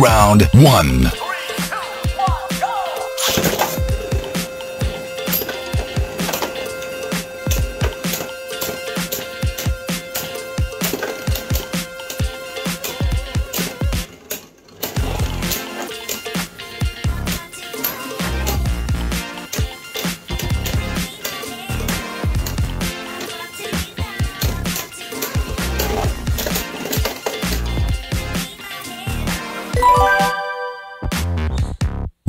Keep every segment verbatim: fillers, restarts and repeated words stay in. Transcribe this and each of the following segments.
Round one.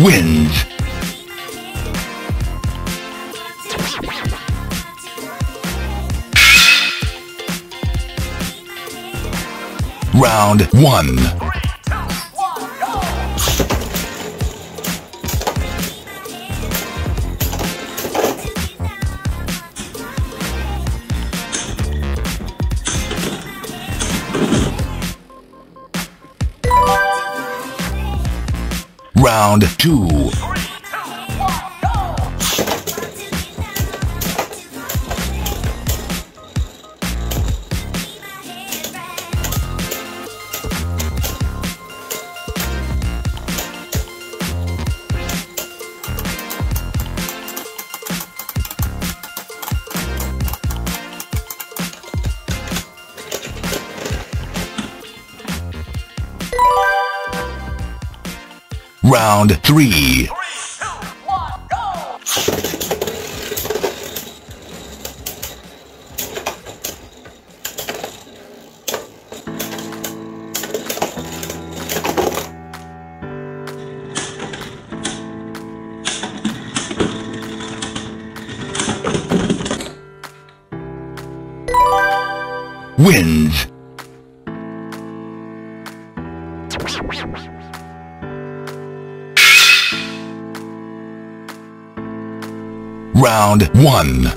Wins. Round one. Round two. Round three. Wins. Round one. Three, two, one, Round two. Round three. Wins. Round one.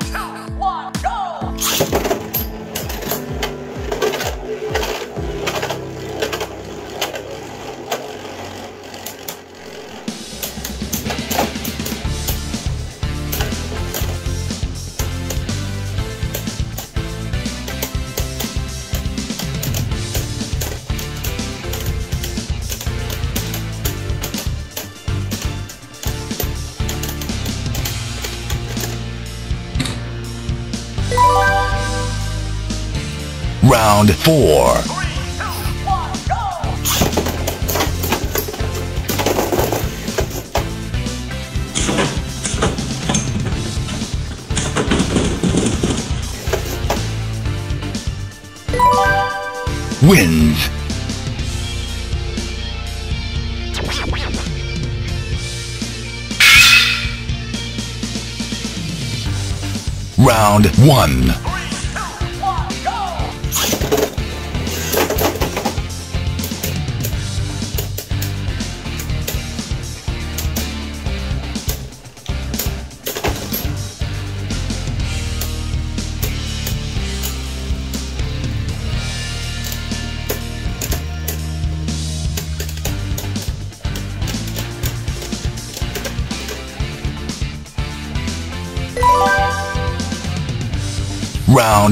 two, one, go! Round four. Three, two, one, go! Wins. Round one. Round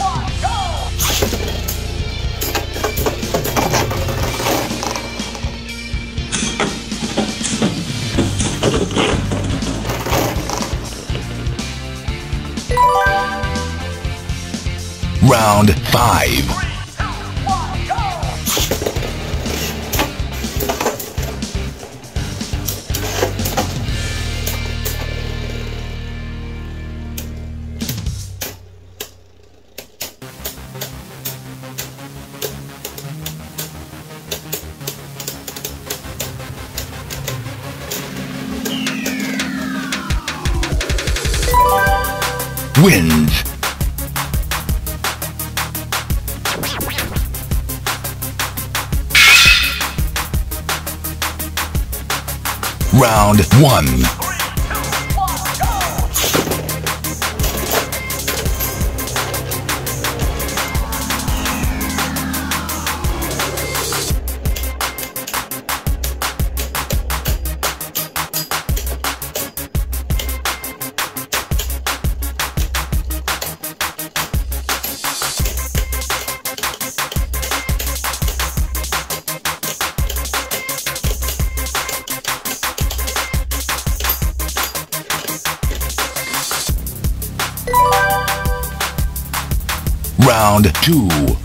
two, one, go! Round five. Three, two, one, go!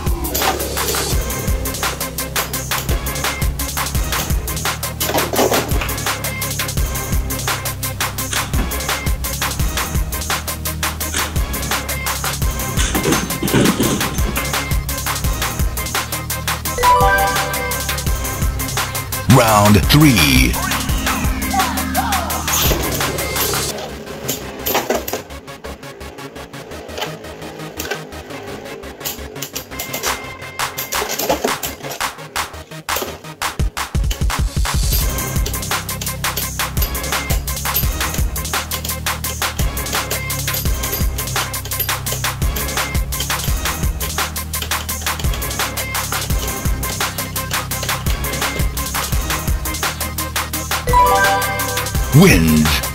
Wins. Round one. Three, two, one, Round two. Three, two, one, go! Round three. Wins.